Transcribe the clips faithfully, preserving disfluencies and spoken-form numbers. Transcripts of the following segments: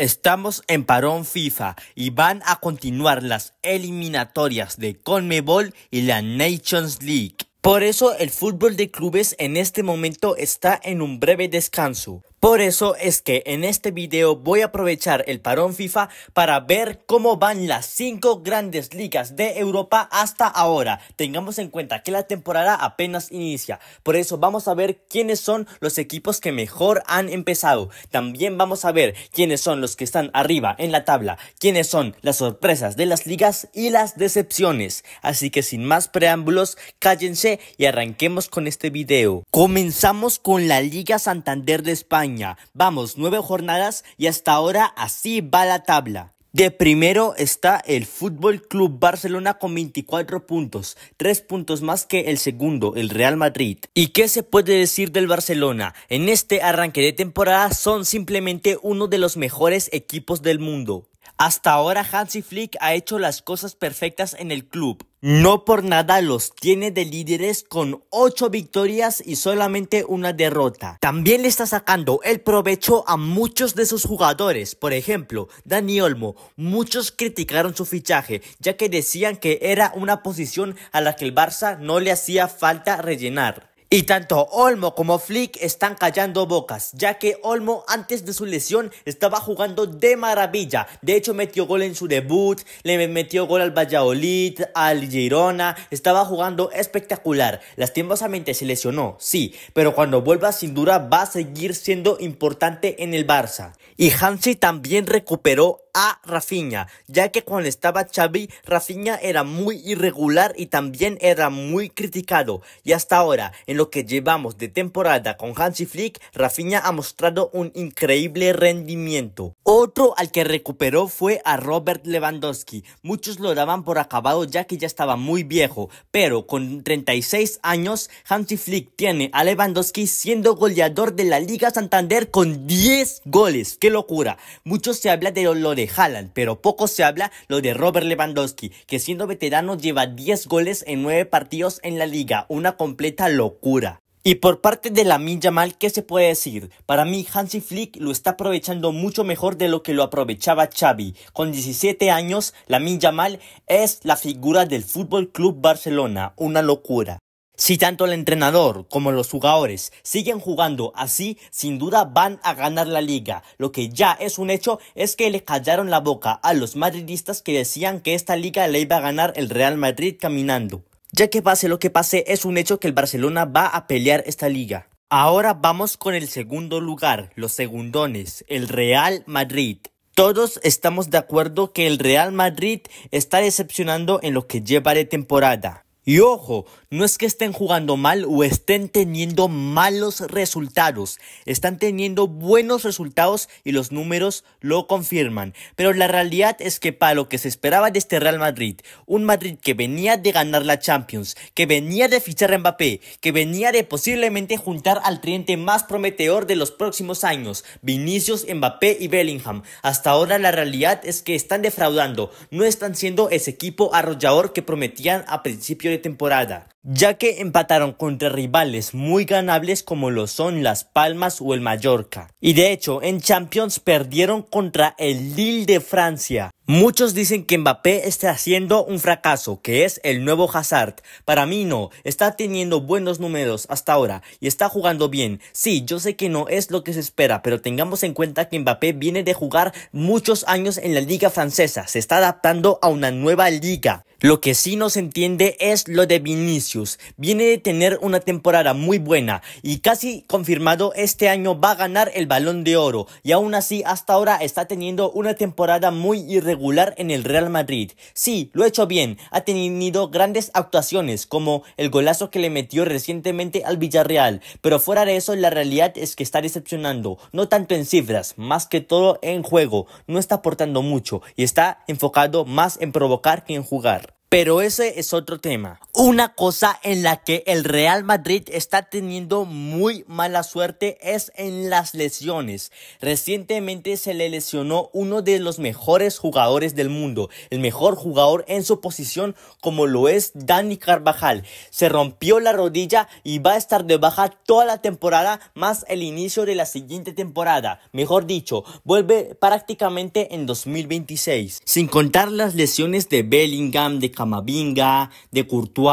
Estamos en parón FIFA y van a continuar las eliminatorias de CONMEBOL y la Nations League. Por eso el fútbol de clubes en este momento está en un breve descanso. Por eso es que en este video voy a aprovechar el parón FIFA para ver cómo van las cinco grandes ligas de Europa hasta ahora. Tengamos en cuenta que la temporada apenas inicia, por eso vamos a ver quiénes son los equipos que mejor han empezado. También vamos a ver quiénes son los que están arriba en la tabla, quiénes son las sorpresas de las ligas y las decepciones. Así que sin más preámbulos, cállense y arranquemos con este video. Comenzamos con la Liga Santander de España. Vamos, nueve jornadas y hasta ahora así va la tabla. De primero está el Fútbol Club Barcelona con veinticuatro puntos, tres puntos más que el segundo, el Real Madrid. ¿Y qué se puede decir del Barcelona? En este arranque de temporada son simplemente uno de los mejores equipos del mundo. Hasta ahora Hansi Flick ha hecho las cosas perfectas en el club. No por nada los tiene de líderes con ocho victorias y solamente una derrota. También le está sacando el provecho a muchos de sus jugadores. Por ejemplo, Dani Olmo. Muchos criticaron su fichaje, ya que decían que era una posición a la que el Barça no le hacía falta rellenar. Y tanto Olmo como Flick están callando bocas, ya que Olmo antes de su lesión estaba jugando de maravilla. De hecho metió gol en su debut, le metió gol al Valladolid, al Girona, estaba jugando espectacular. Lastimosamente se lesionó, sí, pero cuando vuelva sin duda va a seguir siendo importante en el Barça. Y Hansi también recuperó a Rafinha, ya que cuando estaba Xavi, Rafinha era muy irregular y también era muy criticado. Y hasta ahora, en lo que llevamos de temporada con Hansi Flick, Rafinha ha mostrado un increíble rendimiento. Otro al que recuperó fue a Robert Lewandowski. Muchos lo daban por acabado ya que ya estaba muy viejo, pero con treinta y seis años, Hansi Flick tiene a Lewandowski siendo goleador de la Liga Santander con diez goles. ¡Qué locura! Mucho se habla de lo de Haaland, pero poco se habla lo de Robert Lewandowski, que siendo veterano lleva diez goles en nueve partidos en la liga, una completa locura. Y por parte de Lamine Yamal, ¿qué se puede decir? Para mí Hansi Flick lo está aprovechando mucho mejor de lo que lo aprovechaba Xavi. Con diecisiete años, Lamine Yamal es la figura del Fútbol Club Barcelona, una locura. Si tanto el entrenador como los jugadores siguen jugando así, sin duda van a ganar la liga. Lo que ya es un hecho es que le callaron la boca a los madridistas que decían que esta liga la iba a ganar el Real Madrid caminando. Ya que pase lo que pase, es un hecho que el Barcelona va a pelear esta liga. Ahora vamos con el segundo lugar, los segundones, el Real Madrid. Todos estamos de acuerdo que el Real Madrid está decepcionando en lo que lleva de temporada. Y ojo, no es que estén jugando mal o estén teniendo malos resultados, están teniendo buenos resultados y los números lo confirman. Pero la realidad es que para lo que se esperaba de este Real Madrid, un Madrid que venía de ganar la Champions, que venía de fichar a Mbappé, que venía de posiblemente juntar al tridente más prometedor de los próximos años, Vinicius, Mbappé y Bellingham. Hasta ahora la realidad es que están defraudando, no están siendo ese equipo arrollador que prometían a principio de temporada, ya que empataron contra rivales muy ganables como lo son Las Palmas o el Mallorca. Y de hecho en Champions perdieron contra el Lille de Francia. Muchos dicen que Mbappé está haciendo un fracaso, que es el nuevo Hazard. Para mí no, está teniendo buenos números hasta ahora y está jugando bien. Sí, yo sé que no es lo que se espera, pero tengamos en cuenta que Mbappé viene de jugar muchos años en la liga francesa, se está adaptando a una nueva liga. Lo que sí no se entiende es lo de Vinicius. Viene de tener una temporada muy buena y casi confirmado este año va a ganar el Balón de Oro. Y aún así hasta ahora está teniendo una temporada muy irregular en el Real Madrid. Sí, lo ha hecho bien, ha tenido grandes actuaciones como el golazo que le metió recientemente al Villarreal. Pero fuera de eso la realidad es que está decepcionando, no tanto en cifras, más que todo en juego. No está aportando mucho y está enfocado más en provocar que en jugar. Pero ese es otro tema. Una cosa en la que el Real Madrid está teniendo muy mala suerte es en las lesiones. Recientemente se le lesionó uno de los mejores jugadores del mundo, el mejor jugador en su posición como lo es Dani Carvajal. Se rompió la rodilla y va a estar de baja toda la temporada más el inicio de la siguiente temporada. Mejor dicho, vuelve prácticamente en dos mil veintiséis. Sin contar las lesiones de Bellingham, de Camavinga, de Courtois,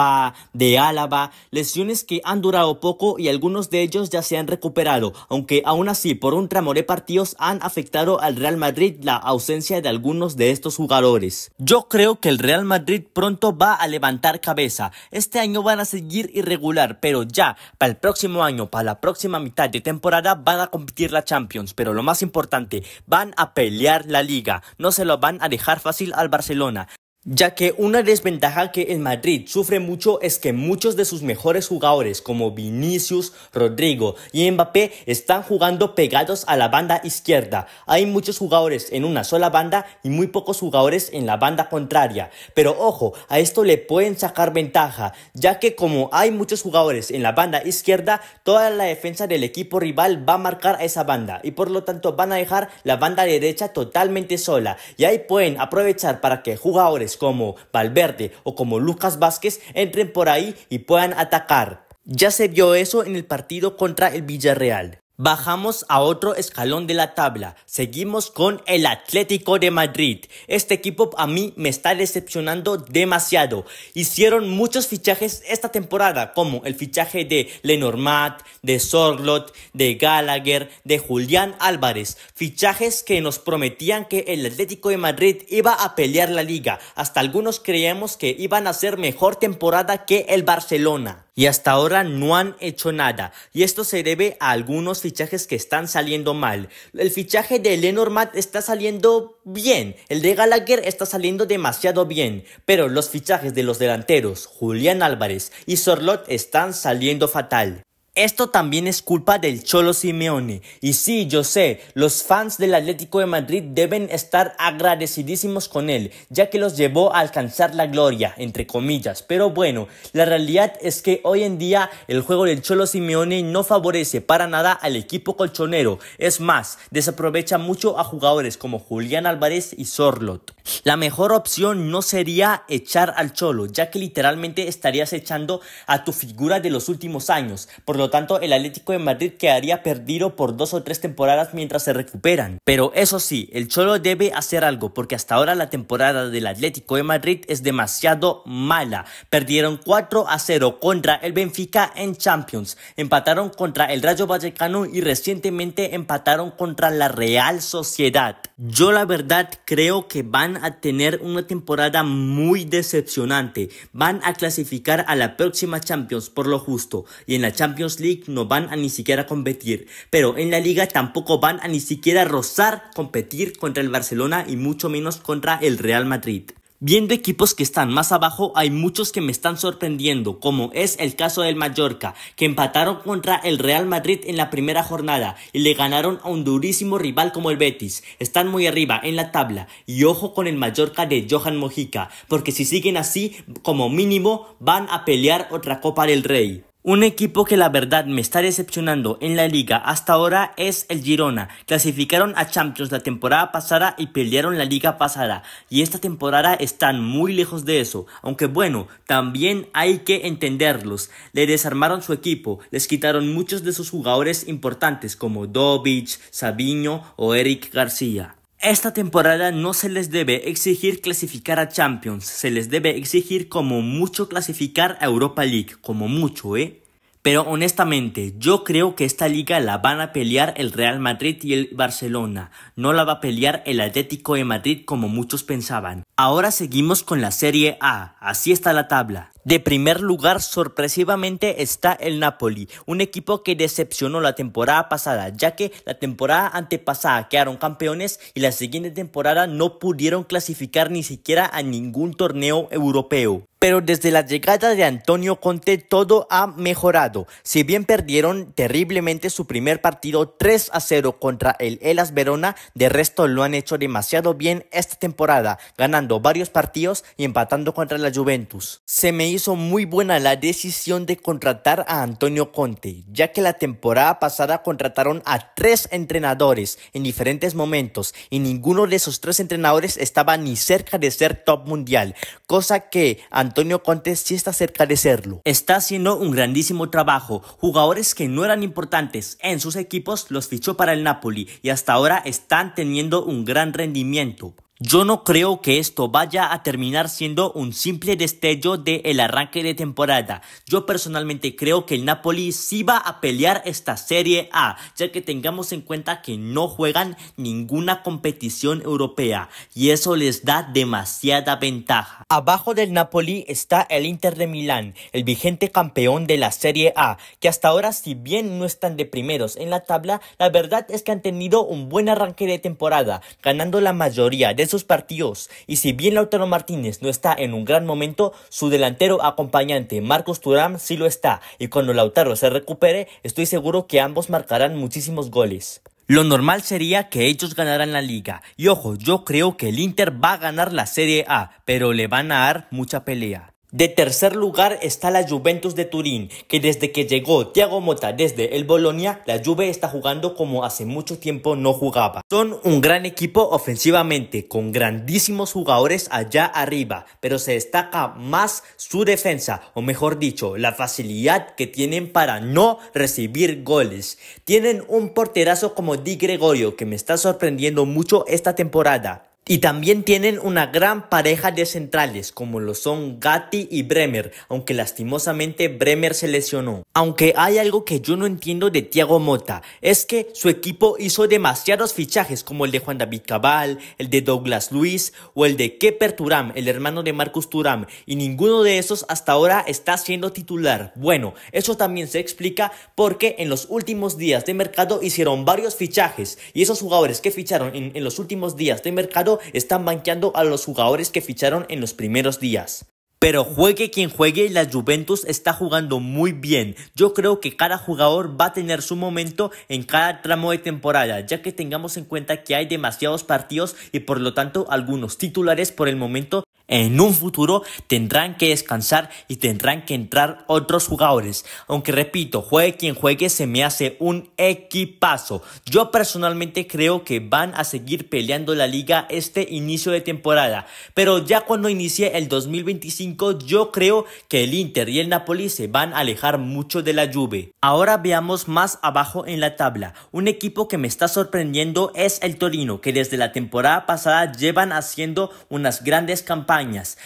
de Álava, lesiones que han durado poco y algunos de ellos ya se han recuperado, aunque aún así por un tramo de partidos han afectado al Real Madrid la ausencia de algunos de estos jugadores. Yo creo que el Real Madrid pronto va a levantar cabeza. Este año van a seguir irregular, pero ya para el próximo año, para la próxima mitad de temporada van a competir la Champions, pero lo más importante, van a pelear la Liga, no se lo van a dejar fácil al Barcelona. Ya que una desventaja que el Madrid sufre mucho es que muchos de sus mejores jugadores como Vinicius, Rodrigo y Mbappé están jugando pegados a la banda izquierda. Hay muchos jugadores en una sola banda y muy pocos jugadores en la banda contraria. Pero ojo, a esto le pueden sacar ventaja, ya que como hay muchos jugadores en la banda izquierda, toda la defensa del equipo rival va a marcar a esa banda y por lo tanto van a dejar la banda derecha totalmente sola. Y ahí pueden aprovechar para que jugadores como Valverde o como Lucas Vázquez entren por ahí y puedan atacar. Ya se vio eso en el partido contra el Villarreal. Bajamos a otro escalón de la tabla, seguimos con el Atlético de Madrid. Este equipo a mí me está decepcionando demasiado. Hicieron muchos fichajes esta temporada, como el fichaje de Lenormand, de Sorlot, de Gallagher, de Julián Álvarez. Fichajes que nos prometían que el Atlético de Madrid iba a pelear la liga. Hasta algunos creíamos que iban a hacer mejor temporada que el Barcelona. Y hasta ahora no han hecho nada, y esto se debe a algunos fichajes que están saliendo mal. El fichaje de Lenormand está saliendo bien, el de Gallagher está saliendo demasiado bien, pero los fichajes de los delanteros Julián Álvarez y Sorlot están saliendo fatal. Esto también es culpa del Cholo Simeone. Y sí, yo sé, los fans del Atlético de Madrid deben estar agradecidísimos con él, ya que los llevó a alcanzar la gloria, entre comillas. Pero bueno, la realidad es que hoy en día el juego del Cholo Simeone no favorece para nada al equipo colchonero. Es más, desaprovecha mucho a jugadores como Julián Álvarez y Sorlot. La mejor opción no sería echar al Cholo, ya que literalmente estarías echando a tu figura de los últimos años. Por lo Por lo tanto, el Atlético de Madrid quedaría perdido por dos o tres temporadas mientras se recuperan. Pero eso sí, el Cholo debe hacer algo, porque hasta ahora la temporada del Atlético de Madrid es demasiado mala. Perdieron cuatro a cero contra el Benfica en Champions, empataron contra el Rayo Vallecano y recientemente empataron contra la Real Sociedad. Yo la verdad creo que van a tener una temporada muy decepcionante. Van a clasificar a la próxima Champions por lo justo, y en la Champions League no van a ni siquiera competir, pero en la liga tampoco van a ni siquiera rozar competir contra el Barcelona y mucho menos contra el Real Madrid. Viendo equipos que están más abajo, hay muchos que me están sorprendiendo, como es el caso del Mallorca, que empataron contra el Real Madrid en la primera jornada y le ganaron a un durísimo rival como el Betis. Están muy arriba en la tabla y ojo con el Mallorca de Johan Mojica, porque si siguen así, como mínimo van a pelear otra Copa del Rey. Un equipo que la verdad me está decepcionando en la liga hasta ahora es el Girona. Clasificaron a Champions la temporada pasada y pelearon la liga pasada, y esta temporada están muy lejos de eso, aunque bueno, también hay que entenderlos. Le desarmaron su equipo, les quitaron muchos de sus jugadores importantes como Dovic, Sabiño o Eric García. Esta temporada no se les debe exigir clasificar a Champions, se les debe exigir como mucho clasificar a Europa League, como mucho, ¿eh? Pero honestamente, yo creo que esta liga la van a pelear el Real Madrid y el Barcelona. No la va a pelear el Atlético de Madrid como muchos pensaban. Ahora seguimos con la Serie A, así está la tabla. De primer lugar, sorpresivamente, está el Napoli, un equipo que decepcionó la temporada pasada, ya que la temporada antepasada quedaron campeones y la siguiente temporada no pudieron clasificar ni siquiera a ningún torneo europeo. Pero desde la llegada de Antonio Conte todo ha mejorado. Si bien perdieron terriblemente su primer partido tres a cero contra el Hellas Verona, de resto lo han hecho demasiado bien esta temporada, ganando varios partidos y empatando contra la Juventus. Se me hizo muy buena la decisión de contratar a Antonio Conte, ya que la temporada pasada contrataron a tres entrenadores en diferentes momentos y ninguno de esos tres entrenadores estaba ni cerca de ser top mundial, cosa que Antonio Conte sí está cerca de serlo. Está haciendo un grandísimo trabajo. Jugadores que no eran importantes en sus equipos los fichó para el Napoli y hasta ahora están teniendo un gran rendimiento. Yo no creo que esto vaya a terminar siendo un simple destello del arranque de temporada. Yo personalmente creo que el Napoli sí va a pelear esta Serie A, ya que tengamos en cuenta que no juegan ninguna competición europea y eso les da demasiada ventaja. Abajo del Napoli está el Inter de Milán, el vigente campeón de la Serie A, que hasta ahora, si bien no están de primeros en la tabla, la verdad es que han tenido un buen arranque de temporada, ganando la mayoría de sus partidos. Y si bien Lautaro Martínez no está en un gran momento, su delantero acompañante Marcus Thuram sí lo está, y cuando Lautaro se recupere estoy seguro que ambos marcarán muchísimos goles. Lo normal sería que ellos ganaran la liga, y ojo, yo creo que el Inter va a ganar la Serie A, pero le van a dar mucha pelea. De tercer lugar está la Juventus de Turín, que desde que llegó Thiago Motta desde el Bolonia, la Juve está jugando como hace mucho tiempo no jugaba. Son un gran equipo ofensivamente, con grandísimos jugadores allá arriba, pero se destaca más su defensa, o mejor dicho, la facilidad que tienen para no recibir goles. Tienen un porterazo como Di Gregorio, que me está sorprendiendo mucho esta temporada. Y también tienen una gran pareja de centrales, como lo son Gatti y Bremer, aunque lastimosamente Bremer se lesionó. Aunque hay algo que yo no entiendo de Thiago Motta, es que su equipo hizo demasiados fichajes, como el de Juan David Cabal, el de Douglas Luiz o el de Keper Thuram, el hermano de Marcus Thuram, y ninguno de esos hasta ahora está siendo titular. Bueno, eso también se explica porque en los últimos días de mercado hicieron varios fichajes, y esos jugadores que ficharon en, en los últimos días de mercado están banqueando a los jugadores que ficharon en los primeros días. Pero juegue quien juegue, la Juventus está jugando muy bien. Yo creo que cada jugador va a tener su momento en cada tramo de temporada, ya que tengamos en cuenta que hay demasiados partidos y por lo tanto algunos titulares por el momento en un futuro tendrán que descansar y tendrán que entrar otros jugadores. Aunque repito, juegue quien juegue, se me hace un equipazo. Yo personalmente creo que van a seguir peleando la liga este inicio de temporada, pero ya cuando inicie el dos mil veinticinco yo creo que el Inter y el Napoli se van a alejar mucho de la Juve. Ahora veamos más abajo en la tabla. Un equipo que me está sorprendiendo es el Torino, que desde la temporada pasada llevan haciendo unas grandes campañas,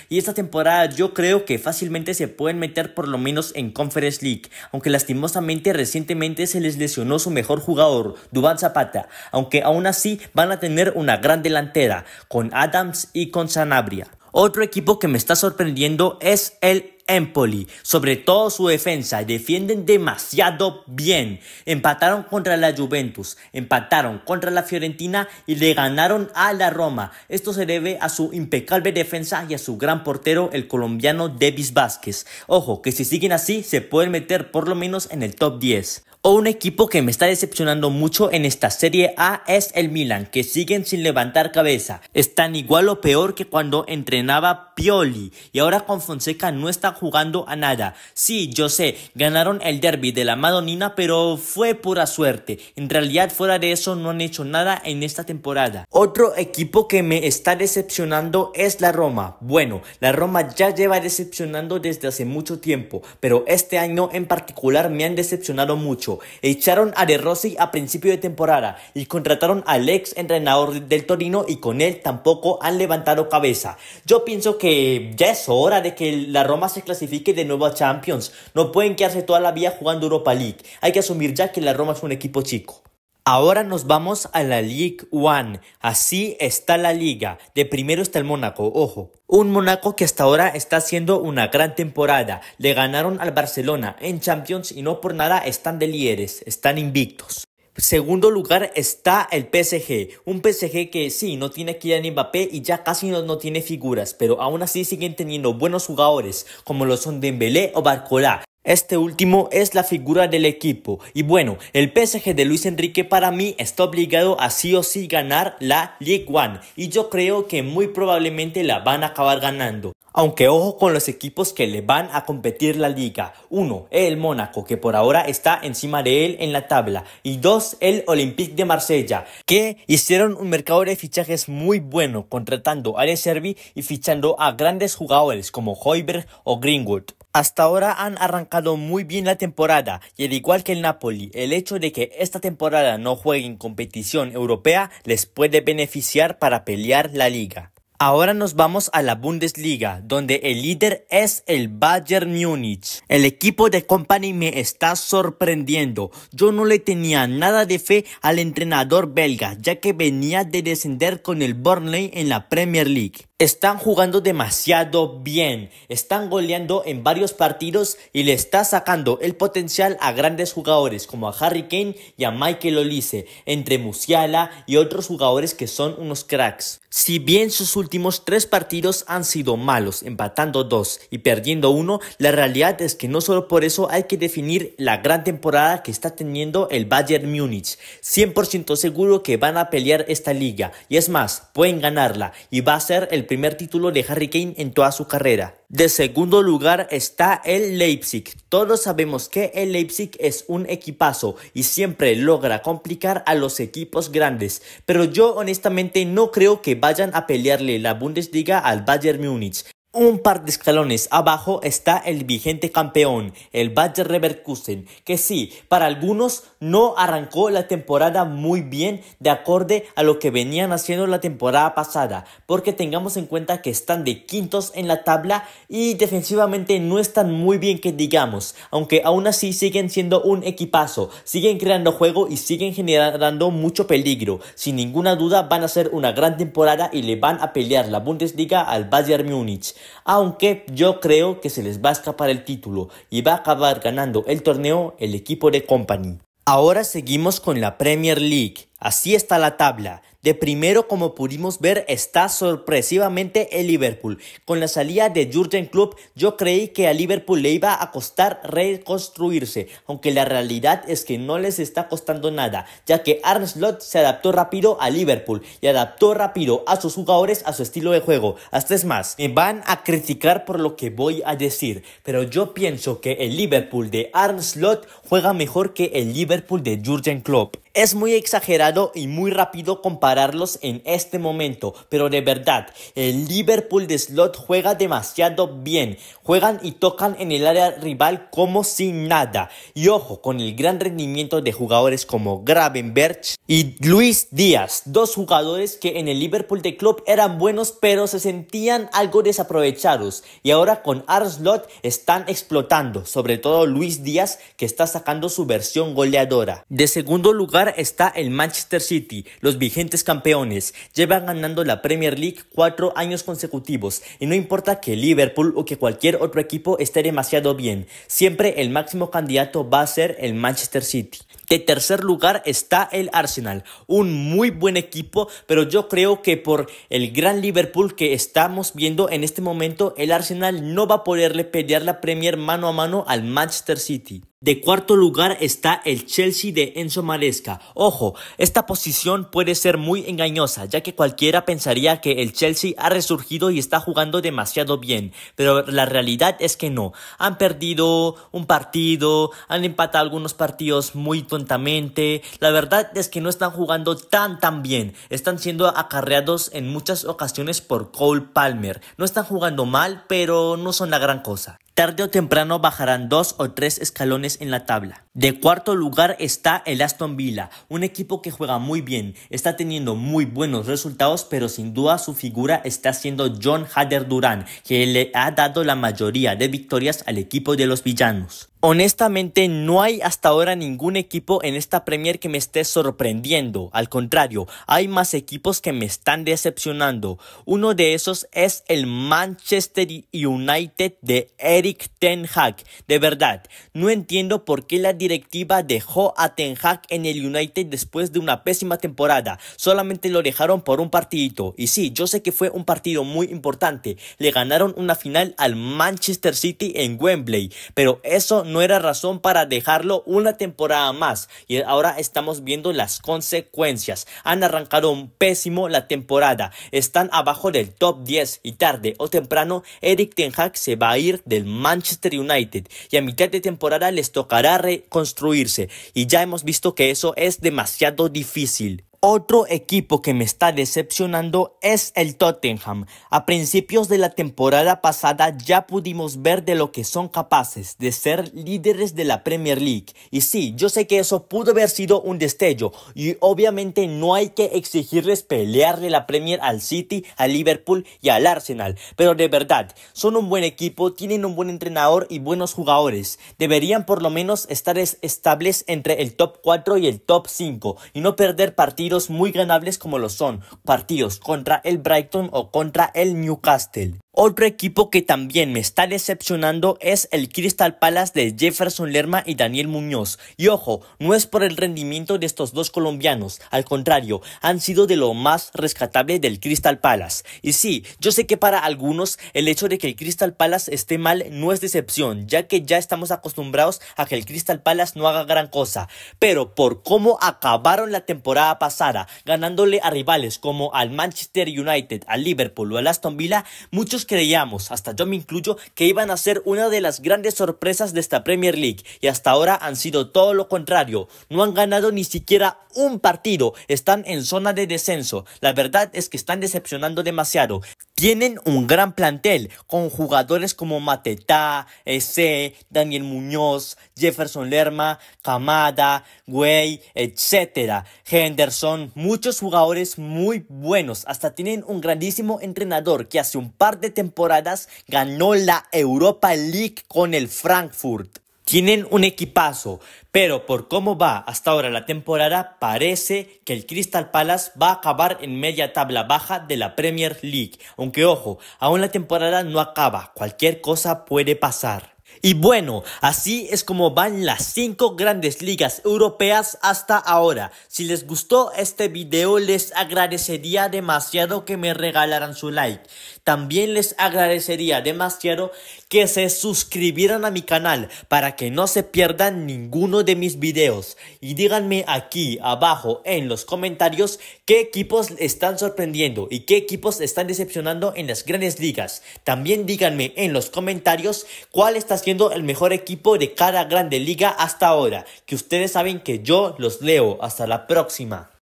y esta temporada yo creo que fácilmente se pueden meter por lo menos en Conference League, aunque lastimosamente recientemente se les lesionó su mejor jugador, Duván Zapata, aunque aún así van a tener una gran delantera con Adams y con Sanabria. Otro equipo que me está sorprendiendo es el Empoli, sobre todo su defensa, defienden demasiado bien. Empataron contra la Juventus, empataron contra la Fiorentina y le ganaron a la Roma. Esto se debe a su impecable defensa y a su gran portero, el colombiano Davis Vázquez. Ojo, que si siguen así se pueden meter por lo menos en el top diez. O un equipo que me está decepcionando mucho en esta Serie A es el Milan, que siguen sin levantar cabeza. Están igual o peor que cuando entrenaba Pioli, y ahora con Fonseca no están jugando a nada. Sí, yo sé, ganaron el derbi de la Madonina, pero fue pura suerte. En realidad, fuera de eso, no han hecho nada en esta temporada. Otro equipo que me está decepcionando es la Roma. Bueno, la Roma ya lleva decepcionando desde hace mucho tiempo, pero este año en particular me han decepcionado mucho. Echaron a De Rossi a principio de temporada y contrataron al ex entrenador del Torino, y con él tampoco han levantado cabeza. Yo pienso que ya es hora de que la Roma se clasifique de nuevo a Champions. No pueden quedarse toda la vida jugando Europa League. Hay que asumir ya que la Roma es un equipo chico. Ahora nos vamos a la Ligue uno. Así está la liga. De primero está el Mónaco, ojo. Un Mónaco que hasta ahora está haciendo una gran temporada. Le ganaron al Barcelona en Champions y no por nada están de líderes, están invictos. Segundo lugar está el P S G, un P S G que sí, no tiene Kylian Mbappé y ya casi no, no tiene figuras, pero aún así siguen teniendo buenos jugadores como lo son Dembélé o Barcola. Este último es la figura del equipo y bueno, el P S G de Luis Enrique para mí está obligado a sí o sí ganar la Ligue uno y yo creo que muy probablemente la van a acabar ganando. Aunque ojo con los equipos que le van a competir la liga. Uno, el Mónaco, que por ahora está encima de él en la tabla. Y dos, el Olympique de Marsella, que hicieron un mercado de fichajes muy bueno, contratando a De Servi y fichando a grandes jugadores como Højbjerg o Greenwood. Hasta ahora han arrancado muy bien la temporada y al igual que el Napoli, el hecho de que esta temporada no jueguen competición europea les puede beneficiar para pelear la liga. Ahora nos vamos a la Bundesliga, donde el líder es el Bayern Múnich. El equipo de Kompany me está sorprendiendo. Yo no le tenía nada de fe al entrenador belga, ya que venía de descender con el Burnley en la Premier League. Están jugando demasiado bien, están goleando en varios partidos y le está sacando el potencial a grandes jugadores como a Harry Kane y a Michael Olise, entre Musiala y otros jugadores que son unos cracks. Si bien sus últimos tres partidos han sido malos, empatando dos y perdiendo uno, la realidad es que no solo por eso hay que definir la gran temporada que está teniendo el Bayern Múnich. cien por ciento seguro que van a pelear esta liga y es más, pueden ganarla y va a ser el primer título de Harry Kane en toda su carrera. De segundo lugar está el Leipzig. Todos sabemos que el Leipzig es un equipazo y siempre logra complicar a los equipos grandes, pero yo honestamente no creo que vayan a pelearle la Bundesliga al Bayern Múnich. Un par de escalones abajo está el vigente campeón, el Bayer Leverkusen, que sí, para algunos no arrancó la temporada muy bien de acorde a lo que venían haciendo la temporada pasada, porque tengamos en cuenta que están de quintos en la tabla y defensivamente no están muy bien que digamos, aunque aún así siguen siendo un equipazo, siguen creando juego y siguen generando mucho peligro. Sin ninguna duda van a hacer una gran temporada y le van a pelear la Bundesliga al Bayern Múnich. Aunque yo creo que se les va a escapar el título y va a acabar ganando el torneo el equipo de Kompany. Ahora seguimos con la Premier League. Así está la tabla. De primero, como pudimos ver, está sorpresivamente el Liverpool. Con la salida de Jürgen Klopp, yo creí que a Liverpool le iba a costar reconstruirse, aunque la realidad es que no les está costando nada, ya que Arne Slot se adaptó rápido a Liverpool y adaptó rápido a sus jugadores a su estilo de juego. Hasta es más, me van a criticar por lo que voy a decir, pero yo pienso que el Liverpool de Arne Slot juega mejor que el Liverpool de Jürgen Klopp. Es muy exagerado y muy rápido compararlos en este momento, pero de verdad, el Liverpool de Slot juega demasiado bien, juegan y tocan en el área rival como sin nada, y ojo con el gran rendimiento de jugadores como Gravenberch y Luis Díaz, dos jugadores que en el Liverpool de Klopp eran buenos pero se sentían algo desaprovechados, y ahora con Arne Slot están explotando, sobre todo Luis Díaz que está sacando su versión goleadora. De segundo lugar está el Manchester City, los vigentes campeones. Llevan ganando la Premier League cuatro años consecutivos y no importa que Liverpool o que cualquier otro equipo esté demasiado bien, siempre el máximo candidato va a ser el Manchester City. De tercer lugar está el Arsenal, un muy buen equipo, pero yo creo que por el gran Liverpool que estamos viendo en este momento, el Arsenal no va a poderle pelear la Premier mano a mano al Manchester City. De cuarto lugar está el Chelsea de Enzo Maresca. Ojo, esta posición puede ser muy engañosa, ya que cualquiera pensaría que el Chelsea ha resurgido y está jugando demasiado bien, pero la realidad es que no. Han perdido un partido, han empatado algunos partidos muy tontamente. La verdad es que no están jugando tan tan bien. Están siendo acarreados en muchas ocasiones por Cole Palmer. No están jugando mal, pero no son la gran cosa. Tarde o temprano bajarán dos o tres escalones en la tabla. De cuarto lugar está el Aston Villa, un equipo que juega muy bien, está teniendo muy buenos resultados, pero sin duda su figura está siendo John Hader Durán, que le ha dado la mayoría de victorias al equipo de los villanos. Honestamente no hay hasta ahora ningún equipo en esta Premier que me esté sorprendiendo, al contrario, hay más equipos que me están decepcionando. Uno de esos es el Manchester United de Erik ten Hag. De verdad, no entiendo por qué la directiva dejó a Ten Hag en el United después de una pésima temporada. Solamente lo dejaron por un partidito. Y sí, yo sé que fue un partido muy importante. Le ganaron una final al Manchester City en Wembley. Pero eso no era razón para dejarlo una temporada más. Y ahora estamos viendo las consecuencias. Han arrancado un pésimo la temporada. Están abajo del top diez. Y tarde o temprano, Erik Ten Hag se va a ir del Manchester United. Y a mitad de temporada les tocará reconstruirse. Y ya hemos visto que eso es demasiado difícil. Otro equipo que me está decepcionando es el Tottenham. A principios de la temporada pasada ya pudimos ver de lo que son capaces de ser líderes de la Premier League. Y sí, yo sé que eso pudo haber sido un destello y obviamente no hay que exigirles pelearle la Premier al City, al Liverpool y al Arsenal. Pero de verdad, son un buen equipo, tienen un buen entrenador y buenos jugadores. Deberían por lo menos estar estables entre el top cuatro y el top cinco y no perder partidos muy ganables como lo son partidos contra el Brighton o contra el Newcastle. Otro equipo que también me está decepcionando es el Crystal Palace de Jefferson Lerma y Daniel Muñoz. Y ojo, no es por el rendimiento de estos dos colombianos, al contrario, han sido de lo más rescatable del Crystal Palace. Y sí, yo sé que para algunos el hecho de que el Crystal Palace esté mal no es decepción, ya que ya estamos acostumbrados a que el Crystal Palace no haga gran cosa. Pero por cómo acabaron la temporada pasada, ganándole a rivales como al Manchester United, al Liverpool o al Aston Villa, muchos creíamos, hasta yo me incluyo, que iban a ser una de las grandes sorpresas de esta Premier League y hasta ahora han sido todo lo contrario. No han ganado ni siquiera un partido, están en zona de descenso. La verdad es que están decepcionando demasiado. Tienen un gran plantel con jugadores como Matetá, Eze, Daniel Muñoz, Jefferson Lerma, Kamada, Güey, etcétera, Henderson, muchos jugadores muy buenos. Hasta tienen un grandísimo entrenador que hace un par de temporadas ganó la Europa League con el Frankfurt. Tienen un equipazo, pero por cómo va hasta ahora la temporada parece que el Crystal Palace va a acabar en media tabla baja de la Premier League. Aunque ojo, aún la temporada no acaba, cualquier cosa puede pasar. Y bueno, así es como van las cinco grandes ligas europeas hasta ahora. Si les gustó este video, les agradecería demasiado que me regalaran su like. También les agradecería demasiado que se suscribieran a mi canal para que no se pierdan ninguno de mis videos. Y díganme aquí abajo en los comentarios qué equipos están sorprendiendo y qué equipos están decepcionando en las grandes ligas. También díganme en los comentarios cuál está siendo el mejor equipo de cada grande liga hasta ahora, que ustedes saben que yo los leo. Hasta la próxima.